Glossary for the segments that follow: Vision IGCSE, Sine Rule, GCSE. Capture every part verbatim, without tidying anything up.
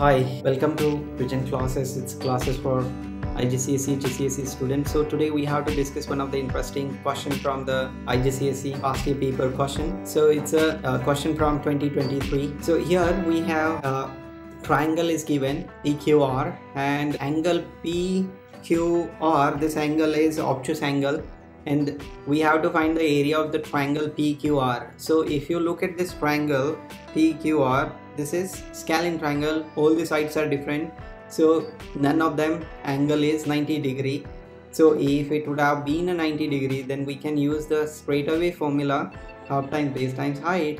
Hi, welcome to Vision classes. It's classes for I G C S E, G C S E students. So today we have to discuss one of the interesting question from the I G C S E past year paper question. So it's a, a question from twenty twenty-three. So here we have a triangle is given E Q R and angle P Q R. This angle is obtuse angle and we have to find the area of the triangle P Q R. So if you look at this triangle P Q R, this is scalene triangle, all the sides are different, so none of them angle is ninety degree. So if it would have been a ninety degree, then we can use the straightaway formula, half time base times height.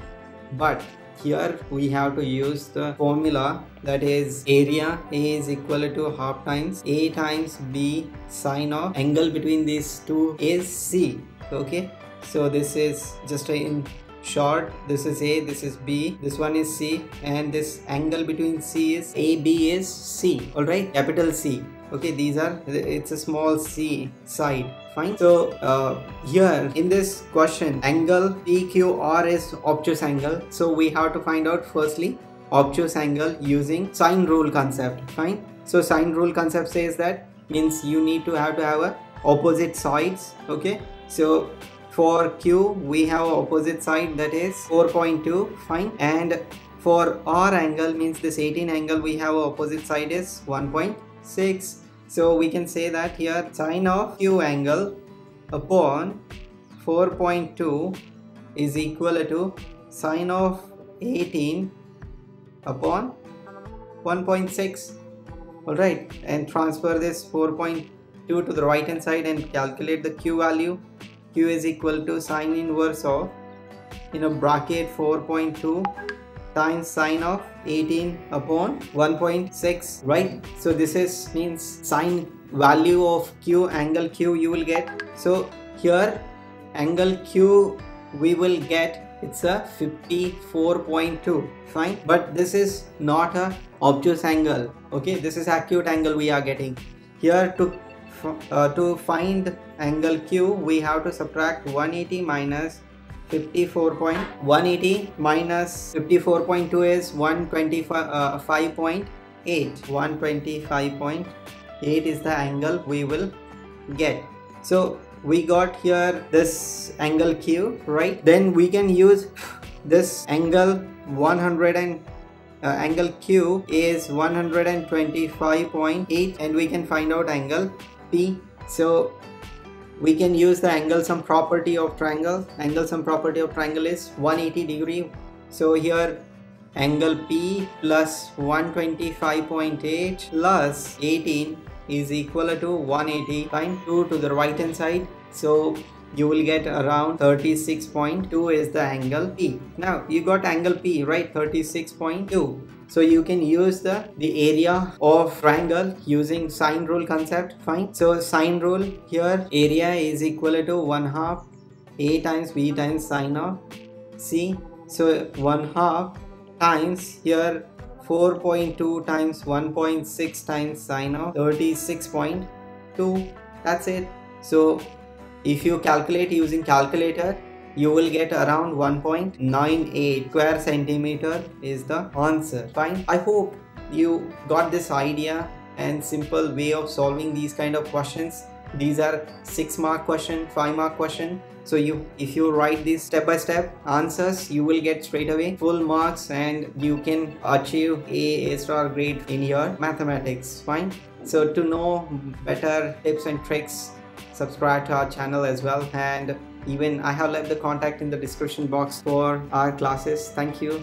But here we have to use the formula that is area A is equal to half times A times B sine of angle between these two is C. Okay, so this is just a in short, this is A, this is B, this one is C, and this angle between C is A B is C. All right, capital C. Okay, these are, it's a small c side. Fine. So uh, here in this question, angle P Q R is obtuse angle. So we have to find out firstly obtuse angle using sine rule concept. Fine. So sine rule concept says that means you need to have to have a opposite sides. Okay. So for Q we have opposite side, that is four point two. Fine. And for R angle means this eighteen angle, we have opposite side is one point six. So we can say that here sine of Q angle upon four point two is equal to sine of eighteen upon one point six. All right, and transfer this four point two to the right hand side and calculate the Q value. Q is equal to sine inverse of, you know, bracket four point two times sine of eighteen upon one point six, right? So this is means sine value of Q, angle Q you will get. So here angle Q we will get, it's a fifty-four point two. Fine, but this is not a obtuse angle. Okay, this is acute angle we are getting here. To uh, to find angle Q we have to subtract one eighty minus fifty-four point one eighty minus fifty-four point two is one twenty-five point eight. one twenty-five point eight is the angle we will get. So we got here this angle Q, right? Then we can use this angle one hundred and uh, angle Q is one twenty-five point eight, and we can find out angle P. So we can use the angle sum property of triangle. Angle sum property of triangle is one eighty degree. So here angle P plus one twenty-five point eight plus eighteen is equal to one eighty times two to the right hand side. So you will get around thirty-six point two is the angle P. Now you got angle P, right? thirty-six point two. So you can use the, the area of triangle using sine rule concept. Fine. So sine rule here, area is equal to one half A times B times sine of C. So one half times here four point two times one point six times sine of thirty-six point two. That's it. So if you calculate using calculator, you will get around one point nine eight square centimeter is the answer. Fine. I hope you got this idea and simple way of solving these kind of questions. These are six mark question, five mark question. So you, if you write these step by step answers, you will get straight away full marks and you can achieve a, a star grade in your mathematics. Fine. So to know better tips and tricks, subscribe to our channel as well, and even I have left the contact in the description box for our classes. Thank you.